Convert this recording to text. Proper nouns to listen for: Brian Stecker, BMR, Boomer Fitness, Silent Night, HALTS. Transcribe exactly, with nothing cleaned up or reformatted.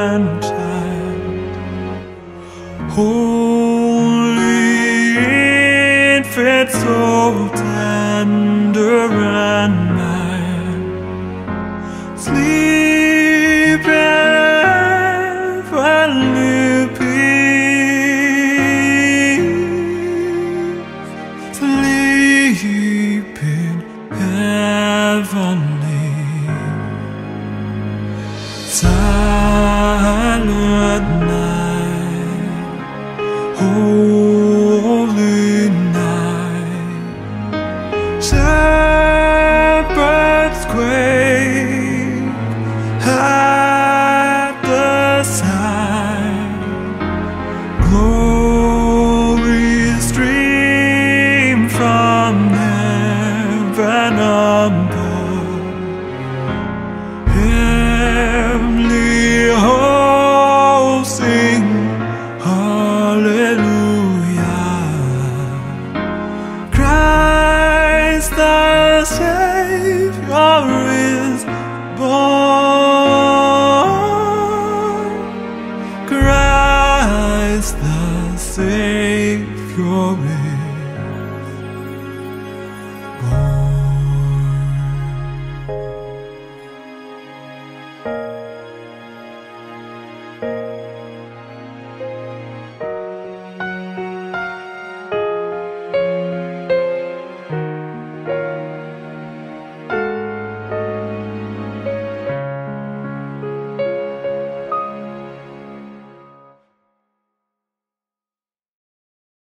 time, child. Holy infant, so tender and mild, sleep and find new peace. Sleep in heaven. Silent night, holy night, shepherds quake at the sight, glory stream from heaven above. Heavenly host, the Savior is born. Christ the Savior is born.